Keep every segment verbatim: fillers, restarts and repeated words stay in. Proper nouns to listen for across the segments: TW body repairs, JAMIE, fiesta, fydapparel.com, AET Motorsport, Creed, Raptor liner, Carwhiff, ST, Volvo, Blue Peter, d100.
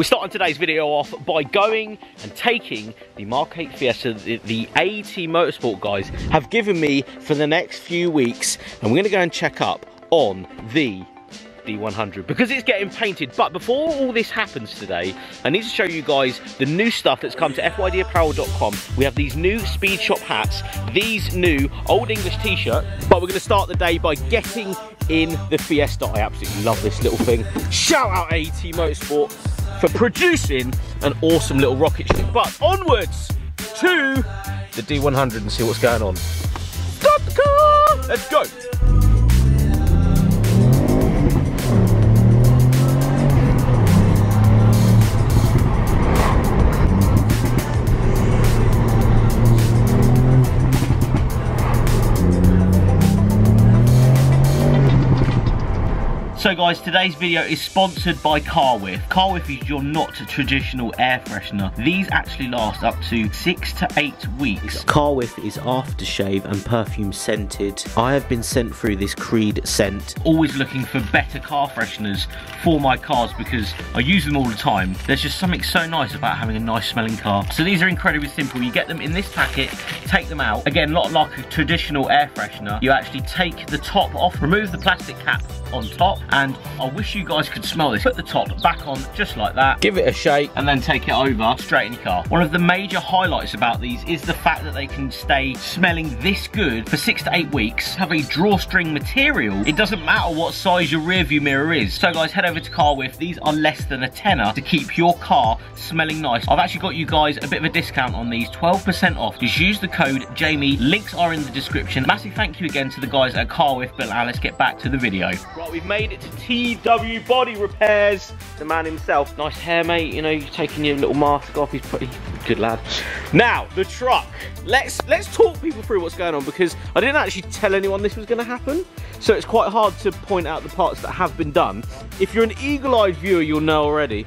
We're starting today's video off by going and taking the Mark eight Fiesta that the A E T Motorsport guys have given me for the next few weeks, and we're going to go and check up on the D one hundred because it's getting painted. But before all this happens today, I need to show you guys the new stuff that's come to F Y D apparel dot com. We have these new Speed Shop hats, these new Old English t-shirt, but we're going to start the day by getting in the Fiesta. I absolutely love this little thing. Shout out A E T Motorsport for producing an awesome little rocket ship. But onwards to the D one hundred and see what's going on. Stop the car! Let's go! So guys, today's video is sponsored by Carwhiff. Carwhiff is your not traditional air freshener. These actually last up to six to eight weeks. Carwhiff is aftershave and perfume scented. I have been sent through this Creed scent. Always looking for better car fresheners for my cars because I use them all the time. There's just something so nice about having a nice smelling car. So these are incredibly simple. You get them in this packet, take them out. Again, not like a traditional air freshener. You actually take the top off, remove the plastic cap on top, and I wish you guys could smell this. Put the top back on just like that, give it a shake, and then take it over straight in your car. One of the major highlights about these is the fact that they can stay smelling this good for six to eight weeks, have a drawstring material. It doesn't matter what size your rear view mirror is. So guys, head over to Carwhiff. These are less than a tenner to keep your car smelling nice. I've actually got you guys a bit of a discount on these, twelve percent off. Just use the code JAMIE. Links are in the description. Massive thank you again to the guys at Carwhiff, but now let's get back to the video. Right, we've made it to T W Body Repairs, the man himself. Nice hair, mate. You know, you're taking your little mask off. He's pretty good lad. Now, the truck. Let's let's talk people through what's going on, because I didn't actually tell anyone this was going to happen. So it's quite hard to point out the parts that have been done. If you're an eagle-eyed viewer, you'll know already.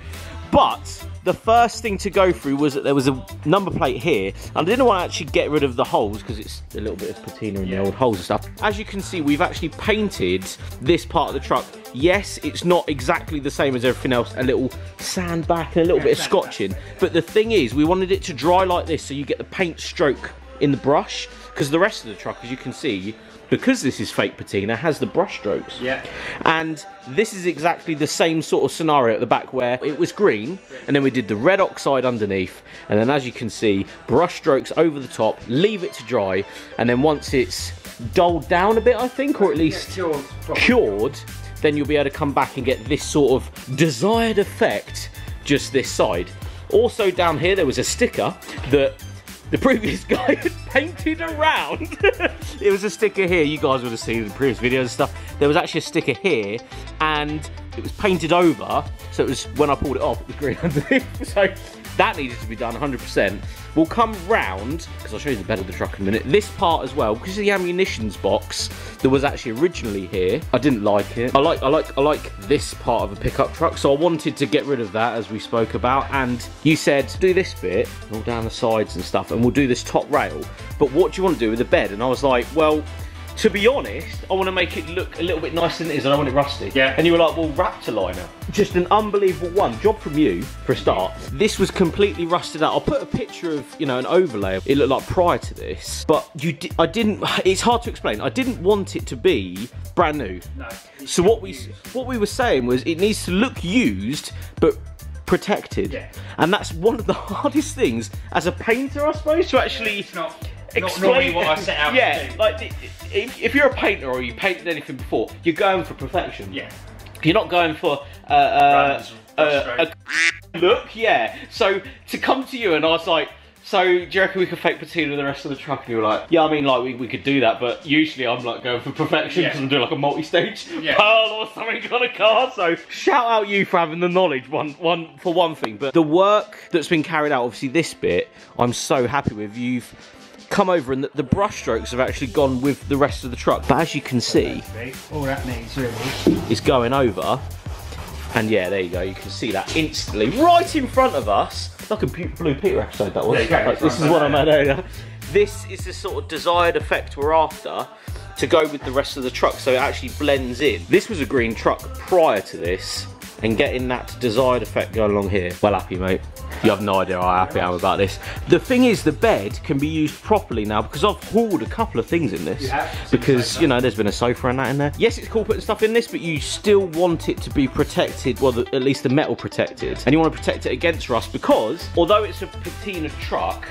But the first thing to go through was that there was a number plate here, and I didn't want to actually get rid of the holes because it's a little bit of patina in the old holes and stuff. As you can see, we've actually painted this part of the truck. Yes, it's not exactly the same as everything else, a little sandback and a little bit of scotching. But the thing is, we wanted it to dry like this so you get the paint stroke in the brush, because the rest of the truck, as you can see, because this is fake patina, has the brush strokes. Yeah. And this is exactly the same sort of scenario at the back where it was green, and then we did the red oxide underneath, and then as you can see, brush strokes over the top, leave it to dry, and then once it's dulled down a bit, I think, or at least yeah, cured, cured, then you'll be able to come back and get this sort of desired effect just this side. Also down here, there was a sticker that the previous guy had painted around. It was a sticker here. You guys would have seen the previous videos and stuff. There was actually a sticker here, and it was painted over. So it was, when I pulled it off, it was green underneath. So that needed to be done one hundred percent. We'll come round, because I'll show you the bed of the truck in a minute. This part as well, because of the ammunitions box that was actually originally here. I didn't like it. I like, I like, I like this part of a pickup truck, so I wanted to get rid of that, as we spoke about. And you said, do this bit, all down the sides and stuff, and we'll do this top rail. But what do you want to do with the bed? And I was like, well, to be honest, I want to make it look a little bit nicer than it is. I don't want it rusty. Yeah. And you were like, well, Raptor liner. Just an unbelievable one. Job from you, for a start. This was completely rusted out. I'll put a picture of, you know, an overlay. It looked like prior to this. But you, di I didn't, it's hard to explain. I didn't want it to be brand new. No. So what we, what we were saying was it needs to look used, but protected. Yeah. And that's one of the hardest things as a painter, I suppose, to actually... Yeah, it's not Explain not normally what I set out yeah, to do. Like if, if you're a painter or you painted anything before, you're going for perfection. Yeah. You're not going for uh, uh, uh, a look. Yeah. So to come to you and I was like, so do you reckon we could fake patina the rest of the truck? And you were like, yeah, I mean, like we, we could do that, but usually I'm like going for perfection because yeah. I'm doing like a multi-stage yeah. pearl or something on a car. So shout out you for having the knowledge one one for one thing, but the work that's been carried out, obviously this bit, I'm so happy with. You've come over and the, the brush strokes have actually gone with the rest of the truck, but as you can see, all that means really is going over, and yeah, there you go, you can see that instantly right in front of us, like a Blue Peter episode that was, like, this is what I made earlier. This is the sort of desired effect we're after to go with the rest of the truck, so it actually blends in. This was a green truck prior to this, and getting that desired effect going along here. Well happy, mate. You have no idea how happy I am about this. The thing is, the bed can be used properly now because I've hauled a couple of things in this. Yeah, because, you know, there's been a sofa and that in there. Yes, it's cool putting stuff in this, but you still want it to be protected, well, the, at least the metal protected. And you want to protect it against rust because, although it's a patina truck,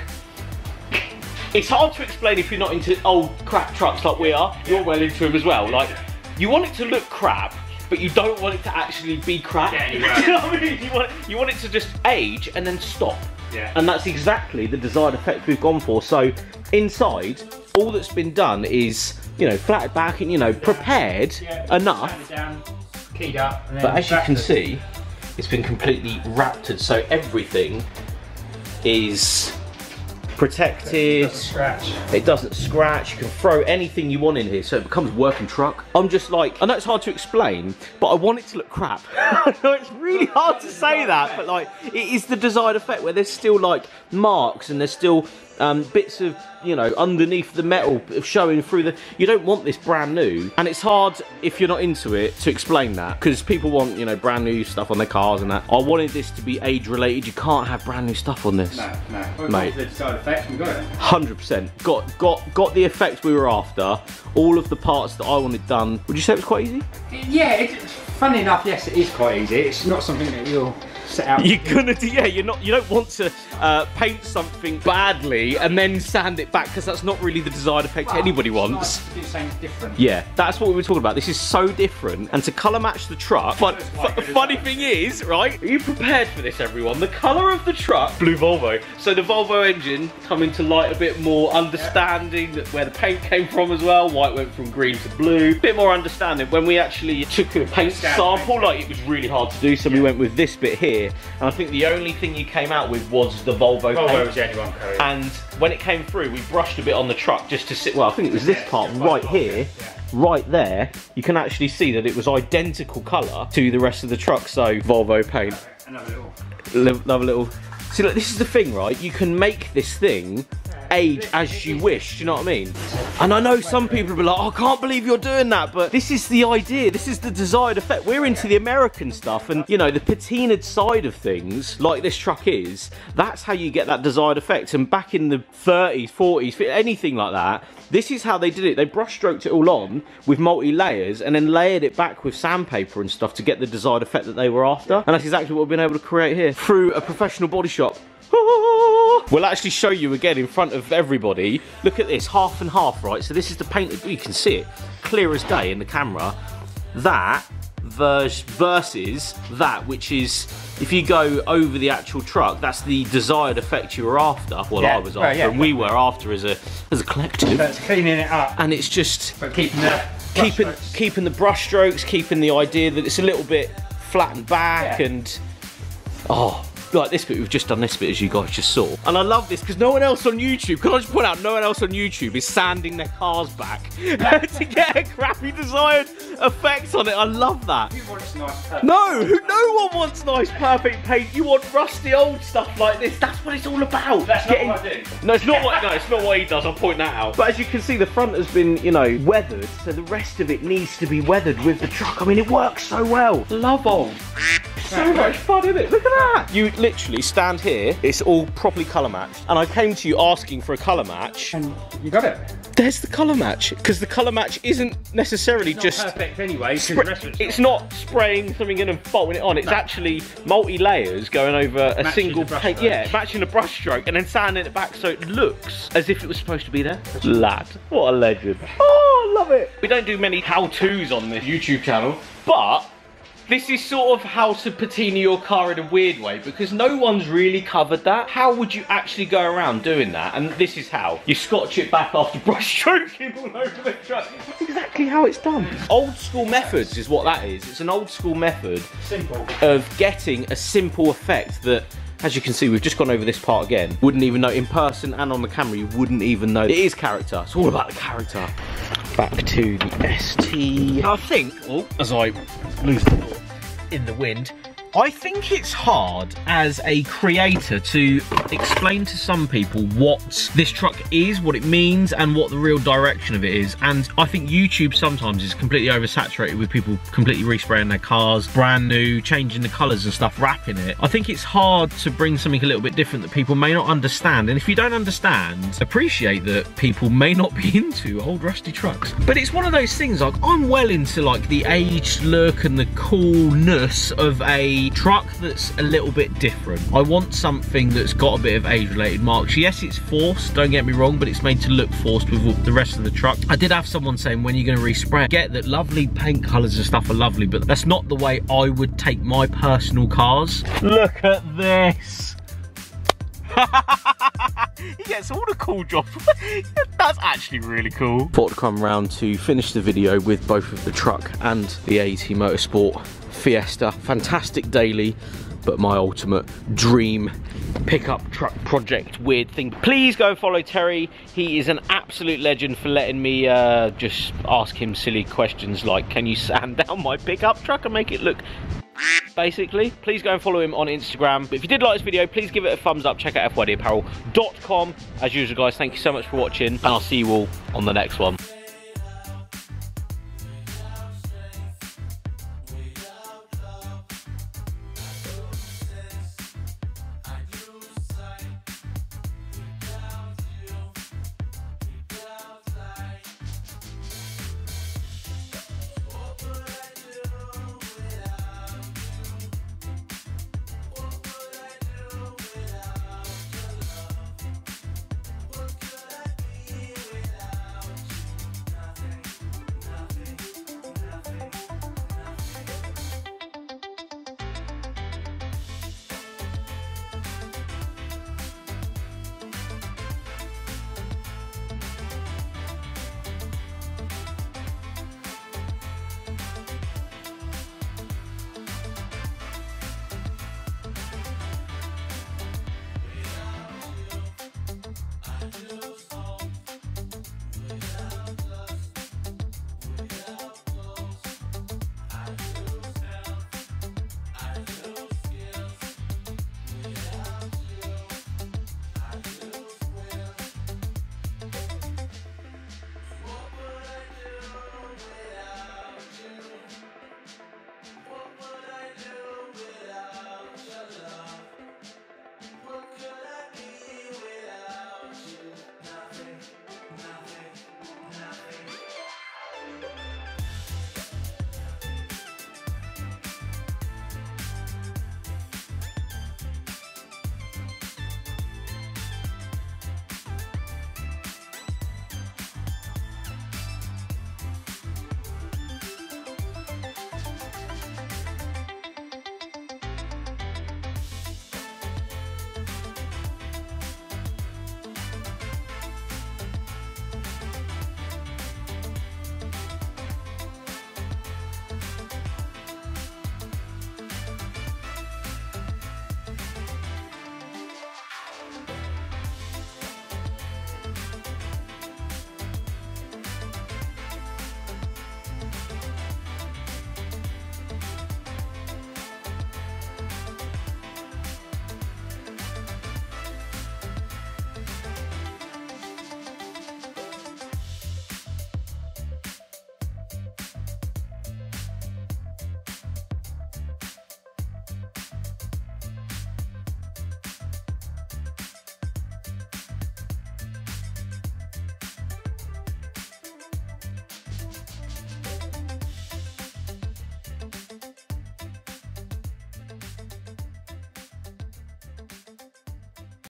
it's hard to explain if you're not into old crap trucks like we are. You're well into them as well. Like, you want it to look crap, but you don't want it to actually be crap. Yeah, yeah. You know what I mean? You want, you want it to just age and then stop. Yeah. And that's exactly the desired effect we've gone for. So inside, all that's been done is, you know, flatted back and, you know, prepared yeah. Yeah. enough. Down, keyed up, and then but as you can see, it's been completely raptured. So everything is protected. It doesn't scratch. It doesn't scratch. You can throw anything you want in here, so it becomes a working truck. I'm just like, I know it's hard to explain, but I want it to look crap. I know it's really hard to say that, but like, it is the desired effect where there's still like marks and there's still um, bits of, you know, underneath the metal showing through the. You don't want this brand new, and it's hard if you're not into it to explain that because people want, you know, brand new stuff on their cars and that. I wanted this to be age related. You can't have brand new stuff on this. No, no, mate. The side effects, we got it. one hundred percent. Got, got, got the effects we were after. All of the parts that I wanted done. Would you say it was quite easy? Yeah. It's, funny enough, yes, it is quite easy. It's not something that you'll set out. You're gonna do, yeah. You're not. You don't want to uh, paint something badly and then sand it back because that's not really the desired effect well, anybody wants. It's nice to do something different. Yeah, that's what we were talking about. This is so different, and to colour match the truck. But the funny thing is, right? Are you prepared for this, everyone? The colour of the truck, blue Volvo. So the Volvo engine coming to light a bit more, understanding yeah. where the paint came from as well. White went from green to blue. A bit more understanding when we actually took a paint sample. Like it was really hard to do, so yeah. we went with this bit here. And I think the only thing you came out with was the Volvo. Volvo was the only one colour. And when it came through, we brushed a bit on the truck just to sit. Well, I think it was this yeah, part right here, yeah. right there. You can actually see that it was identical colour to the rest of the truck. So Volvo paint. Another little. Another little. See, look, this is the thing, right? You can make this thing age as you wish, do you know what I mean? And I know some people will be like, oh, I can't believe you're doing that, but this is the idea, this is the desired effect. We're into the American stuff and, you know, the patinaed side of things, like this truck is, that's how you get that desired effect. And back in the thirties, forties, anything like that, this is how they did it. They brush stroked it all on with multi-layers and then layered it back with sandpaper and stuff to get the desired effect that they were after. And that's exactly what we've been able to create here through a professional body shop. We'll actually show you again in front of everybody. Look at this, half and half, right? So this is the painted, you can see it clear as day in the camera. That versus that, which is, if you go over the actual truck, that's the desired effect you were after. Well, yeah. I was after, well, yeah, and yeah. we were after as a as a collective. So it's cleaning it up. And it's just but keeping the keeping strokes. keeping the brush strokes, keeping the idea that it's a little bit flattened back yeah. and oh. Like this bit, we've just done this bit as you guys just saw. And I love this because no one else on YouTube, can I just point out, no one else on YouTube is sanding their cars back to get a crappy desired effect on it. I love that. Who wants nice perfect? No, no one wants nice perfect paint. You want rusty old stuff like this. That's what it's all about. That's Getting... not what I do. No, it's not what, no, it's not what he does. I'll point that out. But as you can see, the front has been, you know, weathered. So the rest of it needs to be weathered with the truck. I mean, it works so well. Love old. So much fun, isn't it? Look at that. You literally stand here, it's all properly colour matched. And I came to you asking for a colour match. And you got it. There's the colour match. Because the colour match isn't necessarily it's not just... perfect anyway. The rest of it's, it's not spraying something in and bolting it on. It's no. actually multi-layers going over a matching single paint. Stroke. Yeah, matching the brush stroke and then sanding it back so it looks as if it was supposed to be there. Lad, what a legend. Oh, I love it. We don't do many how-tos on this YouTube channel, but... this is sort of how to patina your car in a weird way because no one's really covered that. How would you actually go around doing that? And this is how. You scotch it back after brush stroking all over the truck. That's exactly how it's done. Old school methods is what that is. It's an old school method simple. of getting a simple effect that, as you can see, we've just gone over this part again. Wouldn't even know in person and on the camera, you wouldn't even know. It is character. It's all about the character. Back to the S T. I think, oh, as I lose the ball in the wind, I think it's hard as a creator to explain to some people what this truck is, what it means, and what the real direction of it is. And I think YouTube sometimes is completely oversaturated with people completely respraying their cars, brand new, changing the colours and stuff, wrapping it. I think it's hard to bring something a little bit different that people may not understand. And if you don't understand, appreciate that people may not be into old rusty trucks. But it's one of those things, like, I'm well into like the aged look and the coolness of a truck that's a little bit different. I want something that's got a bit of age related marks. Yes, it's forced, don't get me wrong, but it's made to look forced with the rest of the truck. I did have someone saying, when are you going to respray? Get that lovely paint colors and stuff are lovely, but that's not the way I would take my personal cars. Look at this. He gets all the cool jobs. That's actually really cool. Thought to come round to finish the video with both of the truck and the A E T Motorsport Fiesta. Fantastic daily, but my ultimate dream pickup truck project, weird thing. Please go follow Terry. He is an absolute legend for letting me uh, just ask him silly questions like, can you sand down my pickup truck and make it look basically. Please go and follow him on Instagram. But if you did like this video, please give it a thumbs up. Check out f y d apparel dot com. As usual, guys, thank you so much for watching, and I'll see you all on the next one.